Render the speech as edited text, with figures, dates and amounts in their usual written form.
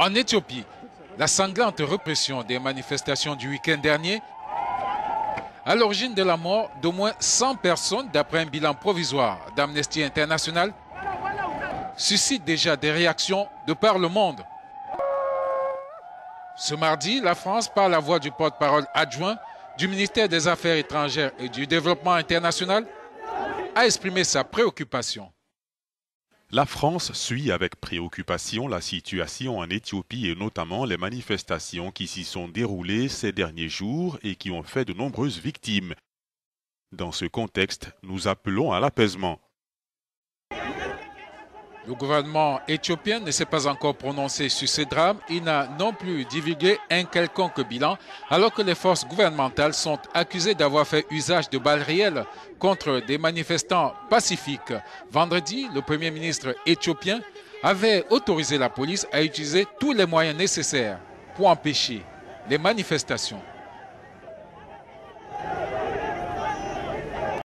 En Éthiopie, la sanglante répression des manifestations du week-end dernier à l'origine de la mort d'au moins 100 personnes d'après un bilan provisoire d'Amnesty International suscite déjà des réactions de par le monde. Ce mardi, la France, par la voix du porte-parole adjoint du ministère des Affaires étrangères et du Développement international, a exprimé sa préoccupation. La France suit avec préoccupation la situation en Éthiopie et notamment les manifestations qui s'y sont déroulées ces derniers jours et qui ont fait de nombreuses victimes. Dans ce contexte, nous appelons à l'apaisement. Le gouvernement éthiopien ne s'est pas encore prononcé sur ce drame. Il n'a non plus divulgué un quelconque bilan, alors que les forces gouvernementales sont accusées d'avoir fait usage de balles réelles contre des manifestants pacifiques. Vendredi, le premier ministre éthiopien avait autorisé la police à utiliser tous les moyens nécessaires pour empêcher les manifestations.